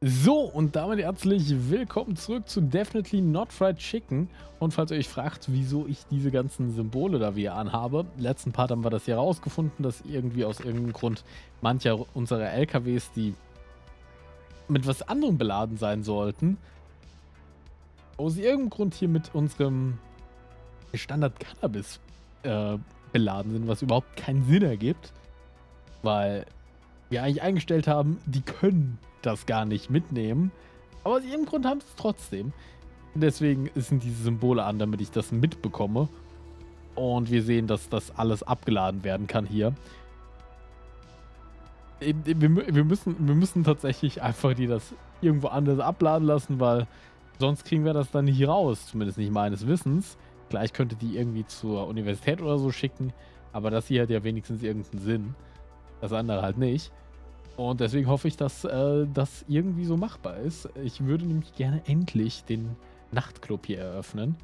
So, und damit herzlich willkommen zurück zu Definitely Not Fried Chicken. Und falls ihr euch fragt, wieso ich diese ganzen Symbole da wieder anhabe, im letzten Part haben wir das hier rausgefunden, dass irgendwie aus irgendeinem Grund mancher unserer LKWs, die mit was anderem beladen sein sollten, aus irgendeinem Grund hier mit unserem Standard-Cannabis beladen sind, was überhaupt keinen Sinn ergibt, weil wir eigentlich eingestellt haben, die können das gar nicht mitnehmen, aber aus irgendeinem Grund haben sie es trotzdem. Deswegen sind diese Symbole an, damit ich das mitbekomme. Und wir sehen, dass das alles abgeladen werden kann hier. Wir müssen tatsächlich einfach die das irgendwo anders abladen lassen, weil sonst kriegen wir das dann nicht raus, zumindest nicht meines Wissens. Gleich könnte die irgendwie zur Universität oder so schicken, aber das hier hat ja wenigstens irgendeinen Sinn. Das andere halt nicht. Und deswegen hoffe ich, dass das irgendwie so machbar ist. Ich würde nämlich gerne endlich den Nachtclub hier eröffnen.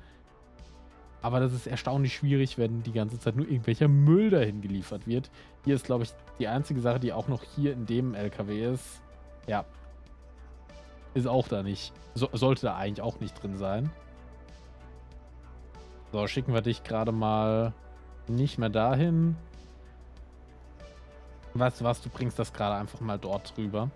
Aber das ist erstaunlich schwierig, wenn die ganze Zeit nur irgendwelcher Müll dahin geliefert wird. Hier ist, glaube ich, die einzige Sache, die auch noch hier in dem LKW ist. Ja. Ist auch da nicht. Sollte da eigentlich auch nicht drin sein. So, schicken wir dich gerade mal nicht mehr dahin. Weißt du was, du bringst das gerade einfach mal dort drüber.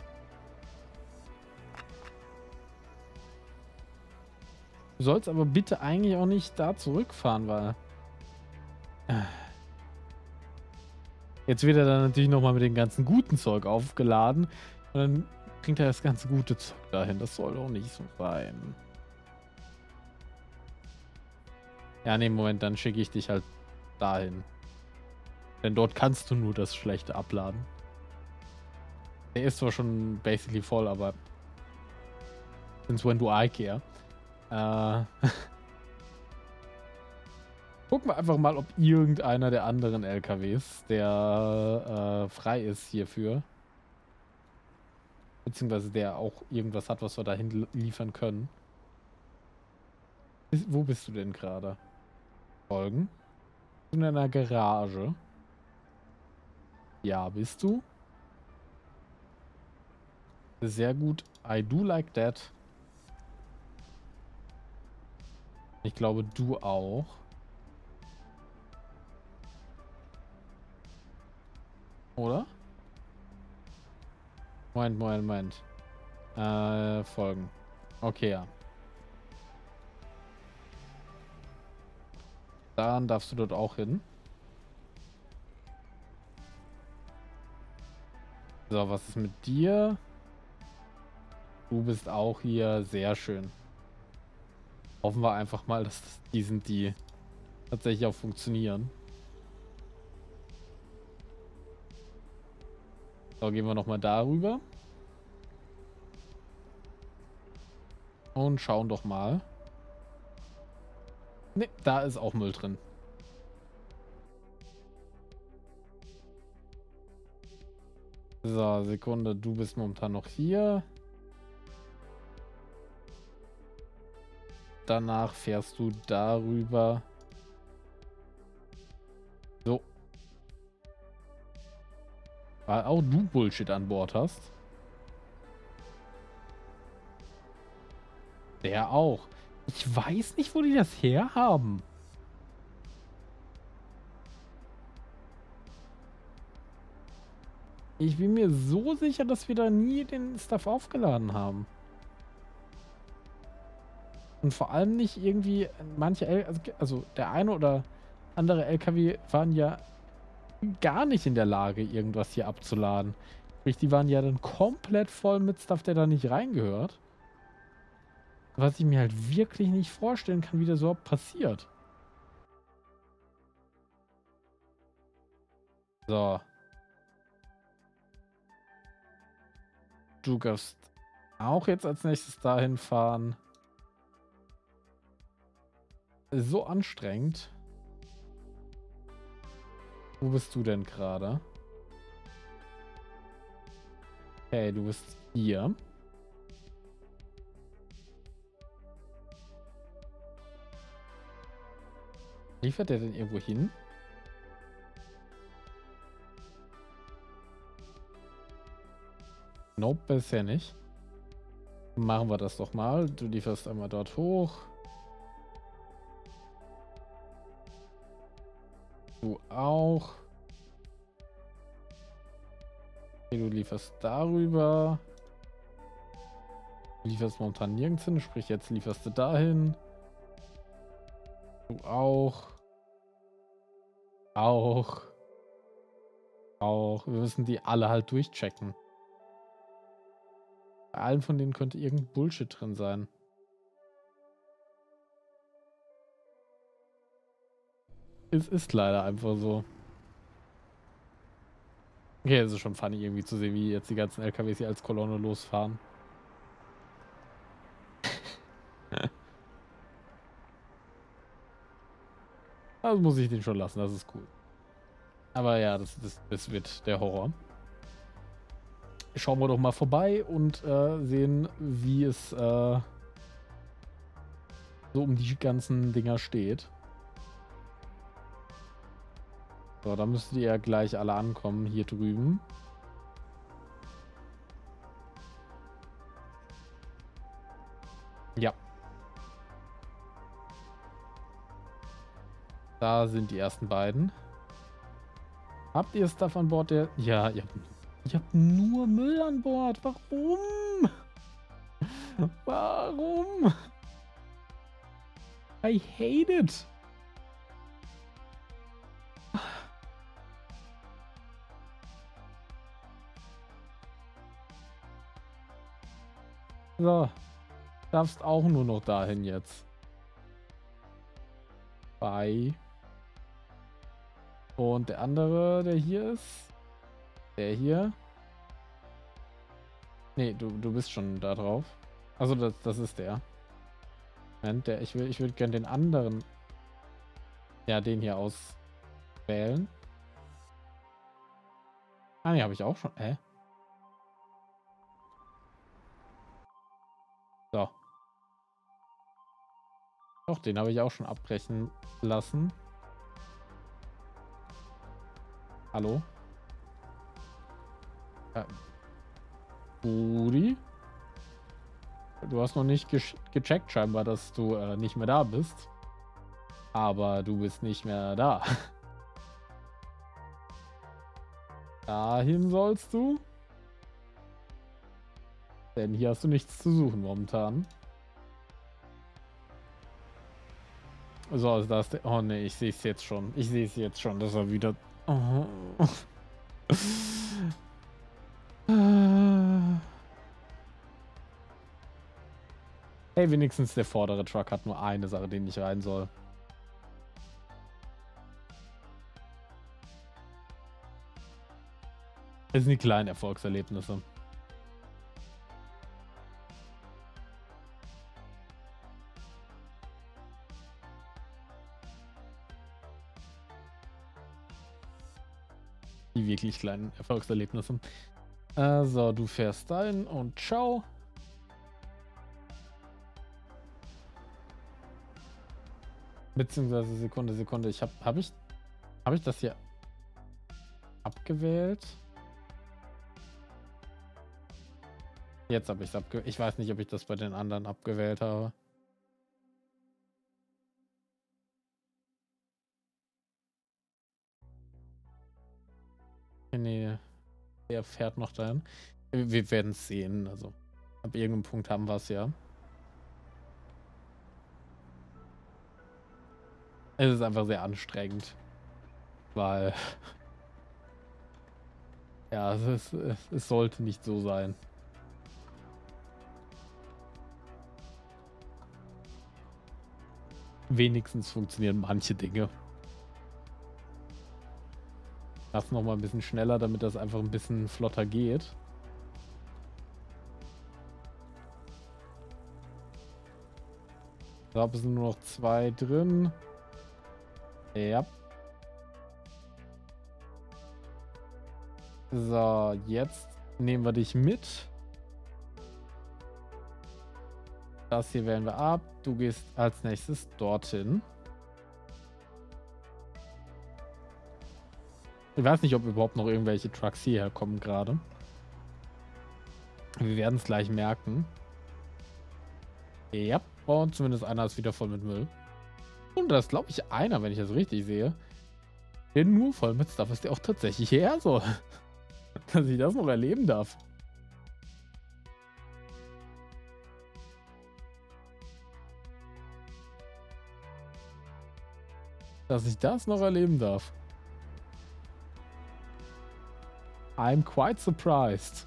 Du sollst aber bitte eigentlich auch nicht da zurückfahren, weil... Jetzt wird er dann natürlich nochmal mit dem ganzen guten Zeug aufgeladen. Und dann bringt er das ganze gute Zeug dahin. Das soll doch nicht so sein. Ja, nee, Moment, dann schicke ich dich halt dahin. Denn dort kannst du nur das Schlechte abladen. Der ist zwar schon basically voll, aber since when do I care? Gucken wir einfach mal, ob irgendeiner der anderen LKWs, der frei ist hierfür, beziehungsweise der auch irgendwas hat, was wir dahin liefern können. Wo bist du denn gerade? Folgen? In einer Garage. Ja, bist du? Sehr gut. I do like that. Ich glaube, du auch. Oder? Moment, Moment, Moment. Folgen. Okay, ja. Dann darfst du dort auch hin. So, was ist mit dir? Du bist auch hier. Sehr schön. Hoffen wir einfach mal, dass die sind, die tatsächlich auch funktionieren. So, gehen wir nochmal darüber. Und schauen doch mal. Ne, da ist auch Müll drin. So, Sekunde, du bist momentan noch hier. Danach fährst du darüber. So. Weil auch du Bullshit an Bord hast. Der auch. Ich weiß nicht, wo die das herhaben. Ich bin mir so sicher, dass wir da nie den Stuff aufgeladen haben. Und vor allem nicht irgendwie manche also der eine oder andere LKW waren ja gar nicht in der Lage, irgendwas hier abzuladen. Sprich, die waren ja dann komplett voll mit Stuff, der da nicht reingehört. Was ich mir halt wirklich nicht vorstellen kann, wie das überhaupt passiert. So. Du darfst auch jetzt als nächstes dahin fahren. So anstrengend. Wo bist du denn gerade? Hey, du bist hier. Liefert der denn irgendwo hin? Nope, bisher nicht. Machen wir das doch mal. Du lieferst einmal dort hoch. Du auch. Okay, du lieferst darüber. Du lieferst momentan nirgends hin, sprich jetzt lieferst du dahin. Du auch. Auch. Auch. Wir müssen die alle halt durchchecken. Bei allen von denen könnte irgendein Bullshit drin sein. Es ist leider einfach so. Okay, es ist schon funny irgendwie zu sehen, wie jetzt die ganzen LKWs hier als Kolonne losfahren. Also muss ich den schon lassen, das ist cool. Aber ja, das wird der Horror. Schauen wir doch mal vorbei und sehen, wie es so um die ganzen Dinger steht. So, da müssten die ja gleich alle ankommen, hier drüben. Ja. Da sind die ersten beiden. Habt ihr Stuff an Bord, der... Ja, ihr habt nur Müll an Bord. Warum? Warum? I hate it. So. Darfst auch nur noch dahin jetzt. Bye. Und der andere, der hier ist. Der hier. Nee, du bist schon da drauf. Also das ist der. Moment, ich würde gerne den anderen. Ja, den hier auswählen. Ah, nee, habe ich auch schon. Hä? So. Doch, den habe ich auch schon abbrechen lassen. Hallo? Budi? Du hast noch nicht gecheckt scheinbar, dass du nicht mehr da bist. Aber du bist nicht mehr da. Dahin sollst du. Denn hier hast du nichts zu suchen momentan. So, also da ist der... Oh ne, ich sehe es jetzt schon. Ich sehe es jetzt schon, dass er wieder... Oh. Hey, wenigstens der vordere Truck hat nur eine Sache, die nicht rein soll. Es sind die kleinen Erfolgserlebnisse. Die wirklich kleinen Erfolgserlebnisse. Also, du fährst dahin und ciao. Beziehungsweise Sekunde. Hab ich das hier abgewählt? Jetzt habe ich es abgewählt. Ich weiß nicht, ob ich das bei den anderen abgewählt habe. Nee, der fährt noch dahin. Wir werden es sehen. Also ab irgendeinem Punkt haben wir es ja. Es ist einfach sehr anstrengend, weil ja, es sollte nicht so sein. Wenigstens funktionieren manche Dinge. Das noch mal ein bisschen schneller, damit das einfach ein bisschen flotter geht. Da sind nur noch zwei drin. Ja. So, jetzt nehmen wir dich mit. Das hier wählen wir ab. Du gehst als nächstes dorthin. Ich weiß nicht, ob überhaupt noch irgendwelche Trucks hierher kommen gerade. Wir werden es gleich merken. Ja, und zumindest einer ist wieder voll mit Müll. Und das glaube ich einer, wenn ich das richtig sehe. Denn nur voll mit Stuff ist der auch tatsächlich hierher soll. Dass ich das noch erleben darf. Dass ich das noch erleben darf. I'm quite surprised.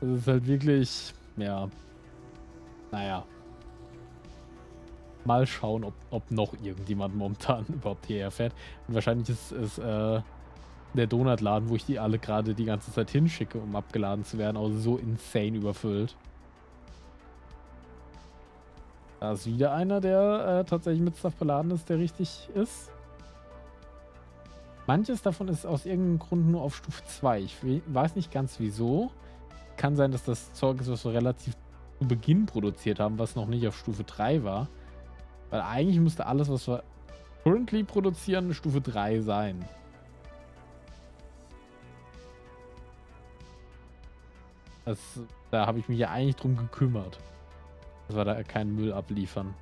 Das ist halt wirklich, ja, naja. Mal schauen, ob noch irgendjemand momentan überhaupt hierher fährt. Und wahrscheinlich ist es der Donutladen, wo ich die alle gerade die ganze Zeit hinschicke, um abgeladen zu werden, also so insane überfüllt. Da ist wieder einer, der tatsächlich mit Stuff beladen ist, der richtig ist. Manches davon ist aus irgendeinem Grund nur auf Stufe 2. Ich weiß nicht ganz wieso. Kann sein, dass das Zeug ist, was wir relativ zu Beginn produziert haben, was noch nicht auf Stufe 3 war. Weil eigentlich müsste alles, was wir currently produzieren, Stufe 3 sein. Da habe ich mich ja eigentlich drum gekümmert. Dass wir da keinen Müll abliefern.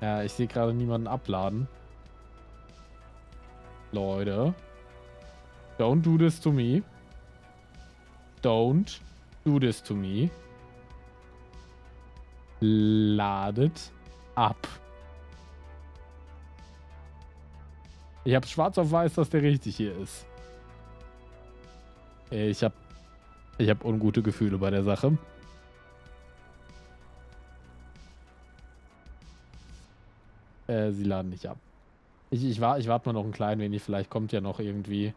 Ja, ich sehe gerade niemanden abladen. Leute. Don't do this to me. Don't do this to me. Ladet ab. Ich habe schwarz auf weiß, dass der richtig hier ist. Ich hab ungute Gefühle bei der Sache. Sie laden nicht ab. Ich warte mal noch ein klein wenig. Vielleicht kommt ja noch irgendwie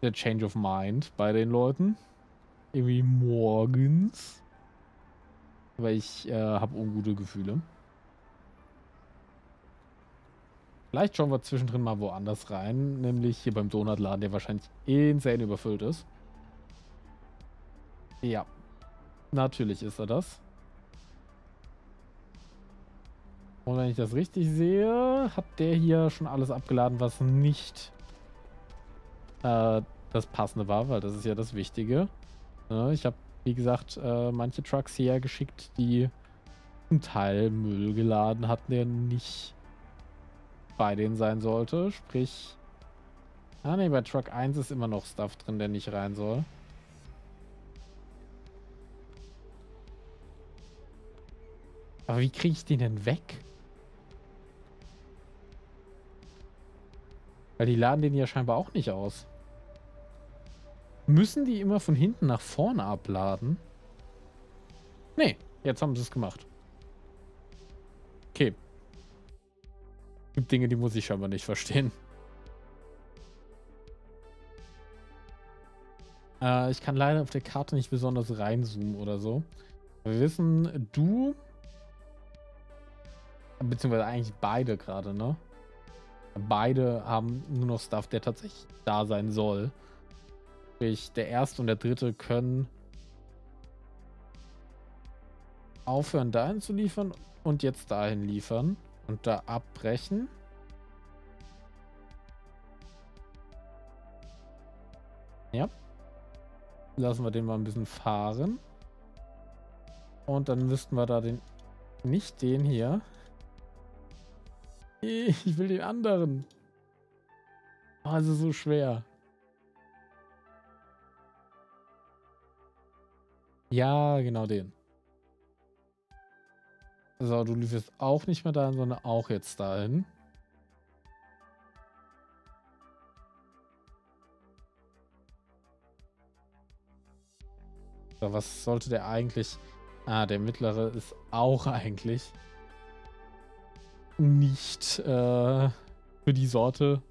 der Change of Mind bei den Leuten. Irgendwie morgens. Aber ich habe ungute Gefühle. Vielleicht schauen wir zwischendrin mal woanders rein. Nämlich hier beim Donutladen, der wahrscheinlich insane überfüllt ist. Ja. Natürlich ist er das. Und wenn ich das richtig sehe, hat der hier schon alles abgeladen, was nicht das Passende war, weil das ist ja das Wichtige. Ja, ich habe, wie gesagt, manche Trucks hierher geschickt, die zum Teil Müll geladen hatten, der nicht bei denen sein sollte. Sprich, ah ne, bei Truck 1 ist immer noch Stuff drin, der nicht rein soll. Aber wie kriege ich den denn weg? Weil die laden den ja scheinbar auch nicht aus. Müssen die immer von hinten nach vorne abladen? Nee, jetzt haben sie es gemacht. Okay. Es gibt Dinge, die muss ich scheinbar nicht verstehen. Ich kann leider auf der Karte nicht besonders reinzoomen oder so. Wir wissen, du... Beziehungsweise eigentlich beide gerade, ne? Beide haben nur noch Stuff, der tatsächlich da sein soll. Sprich, der erste und der dritte können aufhören, dahin zu liefern und jetzt dahin liefern und da abbrechen. Ja. Lassen wir den mal ein bisschen fahren. Und dann müssten wir da den, nicht den hier. Ich will den anderen. Also so schwer. Ja, genau den. So, du lieferst auch nicht mehr dahin, sondern auch jetzt dahin. So, was sollte der eigentlich? Ah, der mittlere ist auch eigentlich nicht für die Sorte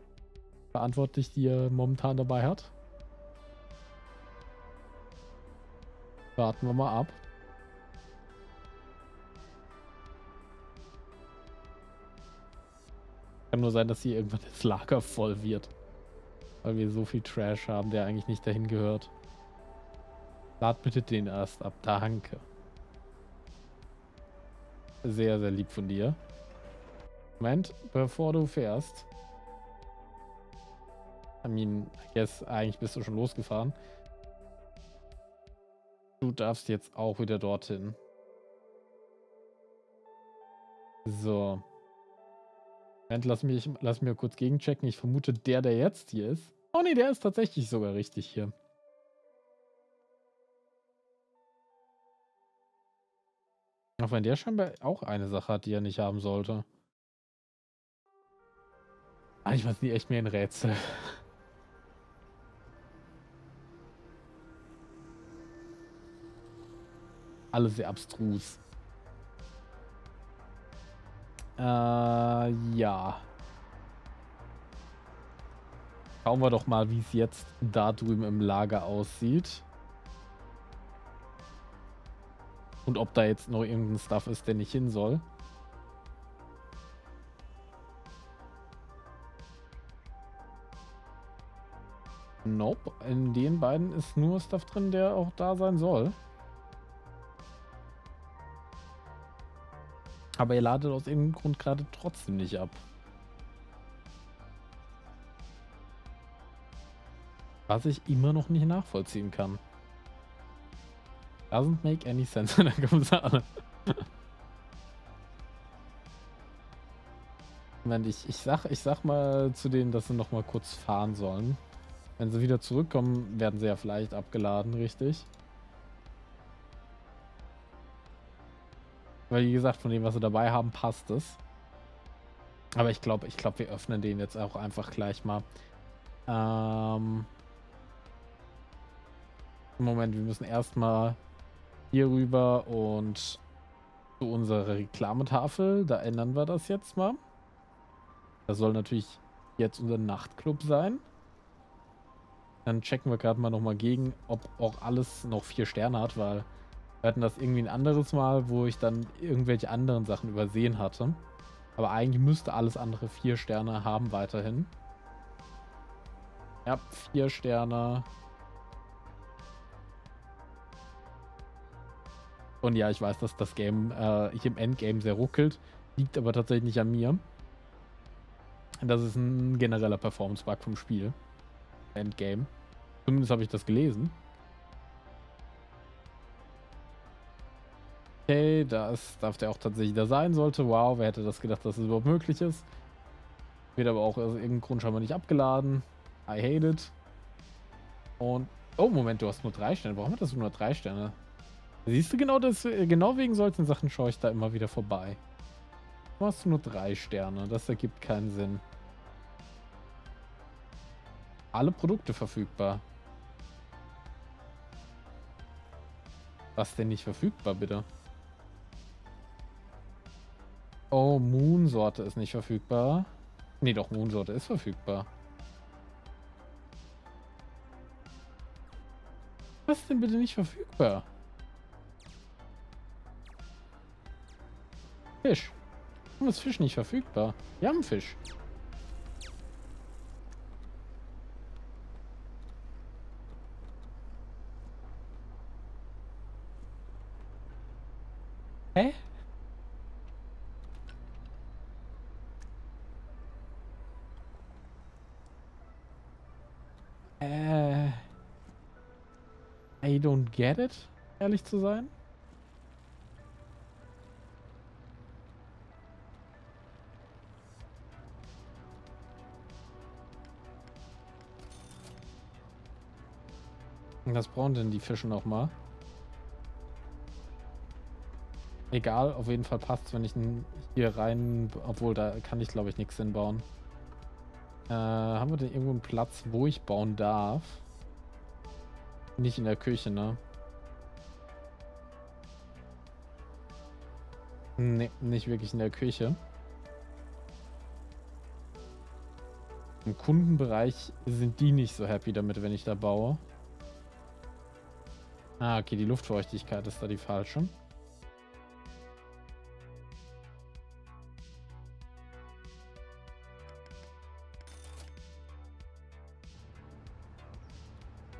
verantwortlich, die er momentan dabei hat. Warten wir mal ab. Kann nur sein, dass hier irgendwann das Lager voll wird. Weil wir so viel Trash haben, der eigentlich nicht dahin gehört. Lad bitte den erst ab. Danke. Sehr, sehr lieb von dir. Moment, bevor du fährst. I mean, I guess, eigentlich bist du schon losgefahren. Du darfst jetzt auch wieder dorthin. So. Moment, lass mich kurz gegenchecken. Ich vermute, der jetzt hier ist. Oh ne, der ist tatsächlich sogar richtig hier. Auch wenn der scheinbar auch eine Sache hat, die er nicht haben sollte. Eigentlich war es nie echt mehr ein Rätsel. Alles sehr abstrus. Ja. Schauen wir doch mal, wie es jetzt da drüben im Lager aussieht. Und ob da jetzt noch irgendein Stuff ist, der nicht hin soll. Nope, in den beiden ist nur Stuff drin, der auch da sein soll. Aber ihr ladet aus irgendeinem Grund gerade trotzdem nicht ab. Was ich immer noch nicht nachvollziehen kann. Doesn't make any sense. Dann kommen sie alle. Ich sag mal zu denen, dass sie noch mal kurz fahren sollen. Wenn sie wieder zurückkommen, werden sie ja vielleicht abgeladen, richtig? Weil, wie gesagt, von dem, was sie dabei haben, passt es. Aber ich glaube, wir öffnen den jetzt auch einfach gleich mal. Moment, wir müssen erstmal hier rüber und zu unserer Reklametafel. Da ändern wir das jetzt mal. Das soll natürlich jetzt unser Nachtclub sein. Dann checken wir gerade mal nochmal gegen, ob auch alles noch 4 Sterne hat, weil wir hatten das irgendwie ein anderes Mal, wo ich dann irgendwelche anderen Sachen übersehen hatte. Aber eigentlich müsste alles andere 4 Sterne haben weiterhin. Ja, 4 Sterne. Und ja, ich weiß, dass das Game hier im Endgame sehr ruckelt. Liegt aber tatsächlich nicht an mir. Das ist ein genereller Performance-Bug vom Spiel. Endgame. Zumindest habe ich das gelesen. Okay, das darf der auch tatsächlich da sein sollte. Wow, wer hätte das gedacht, dass es überhaupt möglich ist. Wird aber auch aus irgendeinem Grund scheinbar nicht abgeladen. I hate it. Und, oh Moment, du hast nur 3 Sterne. Warum hat das nur 3 Sterne? Siehst du, genau wegen solchen Sachen schaue ich da immer wieder vorbei. Du hast nur 3 Sterne. Das ergibt keinen Sinn. Alle Produkte verfügbar. Was denn nicht verfügbar, bitte? Oh, Moonsorte ist nicht verfügbar. Nee, doch, Moonsorte ist verfügbar. Was ist denn bitte nicht verfügbar? Fisch. Warum ist Fisch nicht verfügbar? Wir haben Fisch. Hä? I don't get it, ehrlich zu sein. Was brauchen denn die Fische nochmal? Egal, auf jeden Fall passt, wenn ich ihn hier rein... Obwohl, da kann ich, glaube ich, nichts hinbauen. Haben wir denn irgendwo einen Platz, wo ich bauen darf? Nicht in der Küche, ne? Ne, nicht wirklich in der Küche. Im Kundenbereich sind die nicht so happy damit, wenn ich da baue. Ah, okay, die Luftfeuchtigkeit ist da die falsche.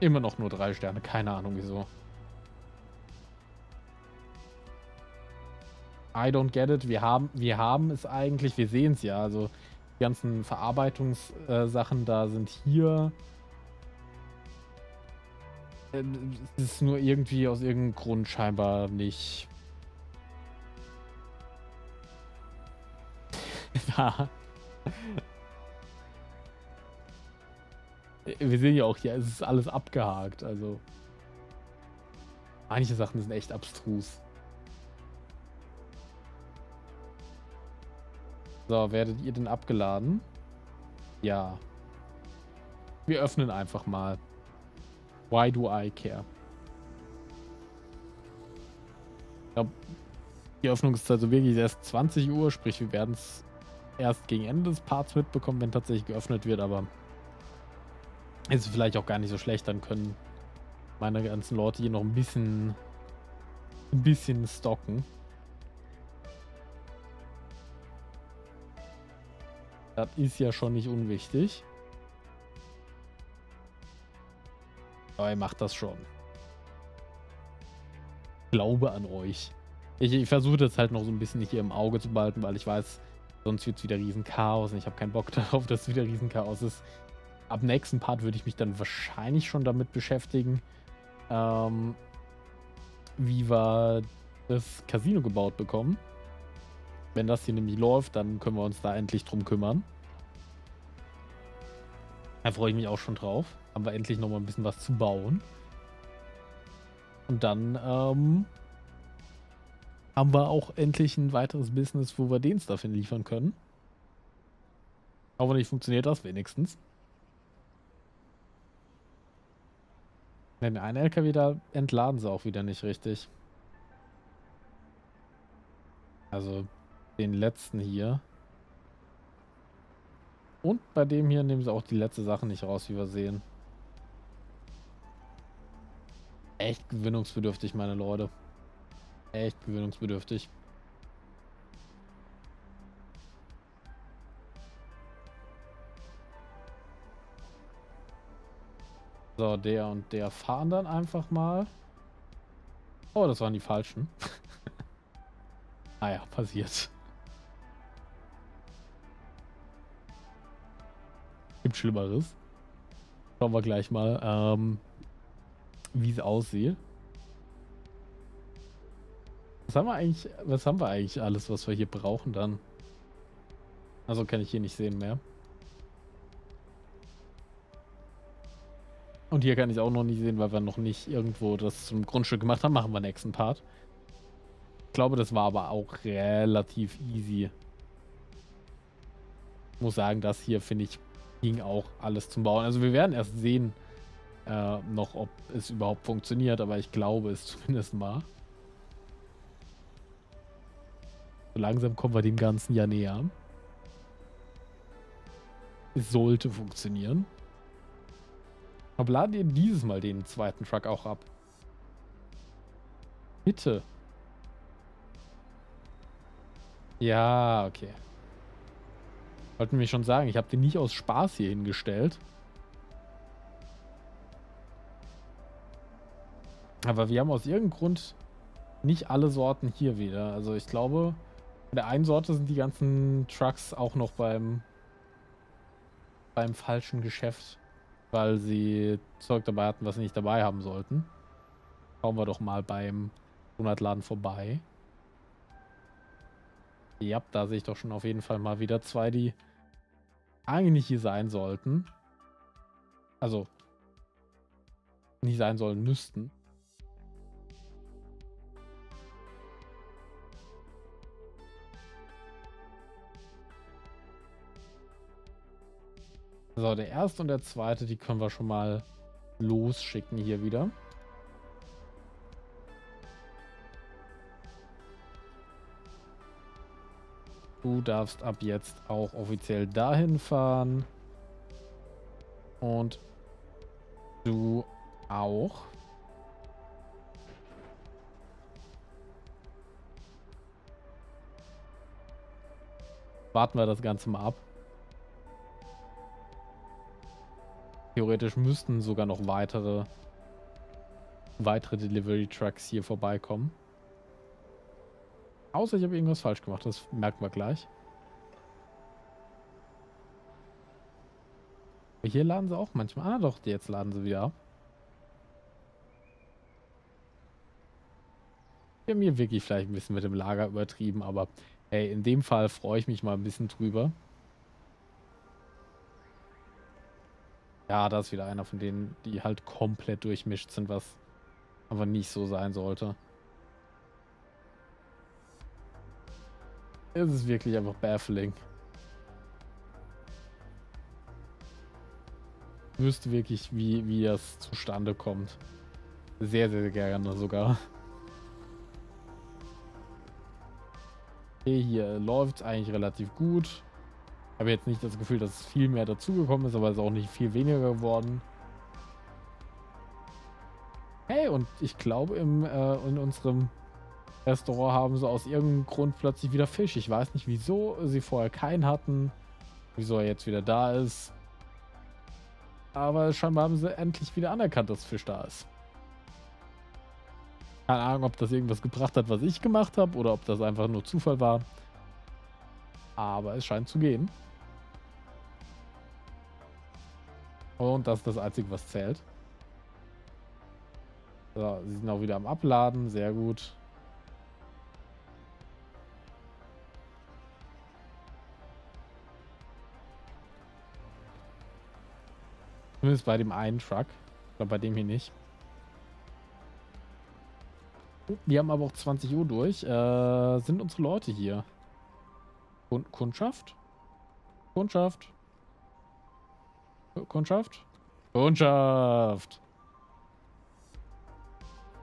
Immer noch nur 3 Sterne, keine Ahnung wieso. I don't get it. Wir haben es eigentlich, wir sehen es ja. Also Die ganzen Verarbeitungssachen da sind hier. Es ist nur irgendwie aus irgendeinem Grund scheinbar nicht da. Wir sehen ja auch hier, es ist alles abgehakt, also manche Sachen sind echt abstrus. So, werdet ihr denn abgeladen? Ja. Wir öffnen einfach mal. Why do I care? Ich glaube, die Öffnungszeit so wirklich erst 20 Uhr, sprich wir werden es erst gegen Ende des Parts mitbekommen, wenn tatsächlich geöffnet wird, aber ist vielleicht auch gar nicht so schlecht, dann können meine ganzen Leute hier noch ein bisschen stocken. Das ist ja schon nicht unwichtig. Aber ihr macht das schon. Ich glaube an euch. Ich versuche das halt noch so ein bisschen hier im Auge zu behalten, weil ich weiß, sonst wird es wieder Riesenchaos und ich habe keinen Bock darauf, dass es wieder Riesenchaos ist. Ab nächsten Part würde ich mich dann wahrscheinlich schon damit beschäftigen, wie wir das Casino gebaut bekommen. Wenn das hier nämlich läuft, dann können wir uns da endlich drum kümmern. Da freue ich mich auch schon drauf. Haben wir endlich nochmal ein bisschen was zu bauen. Und dann haben wir auch endlich ein weiteres Business, wo wir den Stuff hinliefern können. Aber nicht funktioniert das wenigstens. Wenn ein LKW da entladen sie auch wieder nicht richtig. Also den letzten hier. Und bei dem hier nehmen sie auch die letzte Sache nicht raus, wie wir sehen. Echt gewinnungsbedürftig, meine Leute. Echt gewinnungsbedürftig. So, der und der fahren dann einfach mal. Oh, das waren die falschen. Naja, passiert. Gibt Schlimmeres. Schauen wir gleich mal, wie es aussieht. Was haben wir eigentlich alles, was wir hier brauchen dann? Also kann ich hier nicht sehen mehr. Und hier kann ich auch noch nicht sehen, weil wir noch nicht irgendwo das zum Grundstück gemacht haben. Machen wir nächsten Part. Ich glaube, das war aber auch relativ easy. Ich muss sagen, das hier, finde ich, ging auch alles zum Bauen. Also wir werden erst sehen, noch, ob es überhaupt funktioniert, aber ich glaube es zumindest mal. So langsam kommen wir dem Ganzen ja näher. Es sollte funktionieren. Aber ladet ihr dieses Mal den zweiten Truck auch ab? Bitte. Ja, okay. Wollten wir schon sagen, ich habe den nicht aus Spaß hier hingestellt. Aber wir haben aus irgendeinem Grund nicht alle Sorten hier wieder. Also ich glaube, bei der einen Sorte sind die ganzen Trucks auch noch beim falschen Geschäft, weil sie Zeug dabei hatten, was sie nicht dabei haben sollten. Schauen wir doch mal beim Donutladen vorbei. Ja, da sehe ich doch schon auf jeden Fall mal wieder zwei, die eigentlich nicht hier sein sollten. Also, nicht sein sollen müssten. So, der erste und der zweite, die können wir schon mal losschicken hier wieder. Du darfst ab jetzt auch offiziell dahin fahren. Und du auch. Warten wir das Ganze mal ab. Theoretisch müssten sogar noch weitere Delivery Trucks hier vorbeikommen. Außer ich habe irgendwas falsch gemacht, das merken wir gleich. Hier laden sie auch manchmal. Ah doch, jetzt laden sie wieder ab. Wir haben hier wirklich vielleicht ein bisschen mit dem Lager übertrieben, aber hey, in dem Fall freue ich mich mal ein bisschen drüber. Ja, da ist wieder einer von denen, die halt komplett durchmischt sind, was aber nicht so sein sollte. Es ist wirklich einfach baffling. Ich wüsste wirklich, wie das zustande kommt. Sehr, sehr gerne sogar. Okay, hier läuft es eigentlich relativ gut. Ich habe jetzt nicht das Gefühl, dass es viel mehr dazugekommen ist, aber es ist auch nicht viel weniger geworden. Hey, und ich glaube, in unserem Restaurant haben sie aus irgendeinem Grund plötzlich wieder Fisch. Ich weiß nicht, wieso sie vorher keinen hatten, wieso er jetzt wieder da ist. Aber scheinbar haben sie endlich wieder anerkannt, dass Fisch da ist. Keine Ahnung, ob das irgendwas gebracht hat, was ich gemacht habe, oder ob das einfach nur Zufall war. Aber es scheint zu gehen. Und das ist das Einzige, was zählt. So, sie sind auch wieder am Abladen. Sehr gut. Zumindest bei dem einen Truck. Oder bei dem hier nicht. Wir haben aber auch 20 Uhr durch. Sind unsere Leute hier? Kundschaft? Kundschaft? Kundschaft? Kundschaft!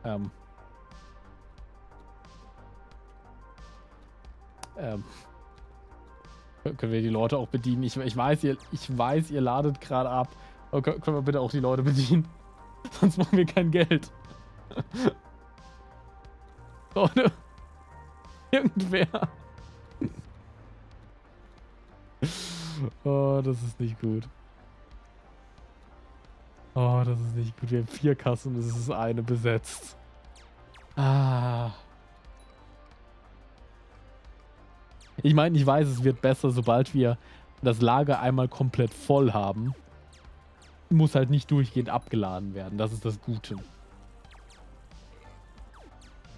Können wir die Leute auch bedienen? Ich weiß, ihr ladet gerade ab. Okay, können wir bitte auch die Leute bedienen? Sonst machen wir kein Geld. Leute. Irgendwer. Oh, das ist nicht gut. Oh, das ist nicht gut. Wir haben 4 Kassen und es ist eine besetzt. Ah. Ich meine, ich weiß, es wird besser, sobald wir das Lager einmal komplett voll haben. Muss halt nicht durchgehend abgeladen werden. Das ist das Gute.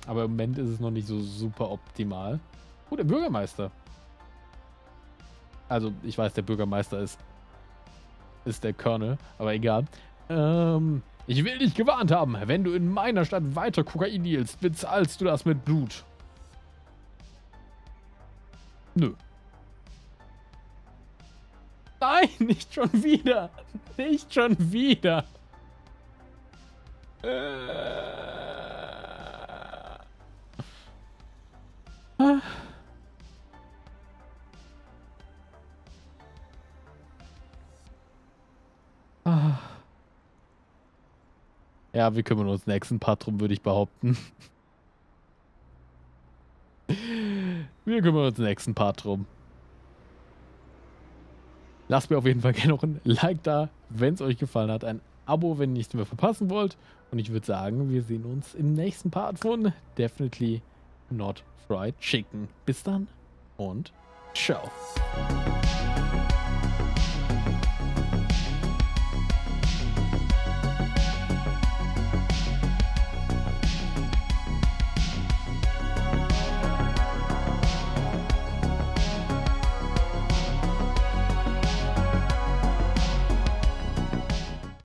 Aber im Moment ist es noch nicht so super optimal. Oh, der Bürgermeister. Also, ich weiß, der Bürgermeister ist der Colonel, aber egal. Ich will dich gewarnt haben. Wenn du in meiner Stadt weiter Kokain dealst, bezahlst du das mit Blut. Nö. Nein, nicht schon wieder. Nicht schon wieder. Ja, wir kümmern uns nächsten Part drum, würde ich behaupten. Wir kümmern uns nächsten Part drum. Lasst mir auf jeden Fall gerne noch ein Like da, wenn es euch gefallen hat. Ein Abo, wenn ihr nichts mehr verpassen wollt. Und ich würde sagen, wir sehen uns im nächsten Part von Definitely Not Fried Chicken. Bis dann und ciao.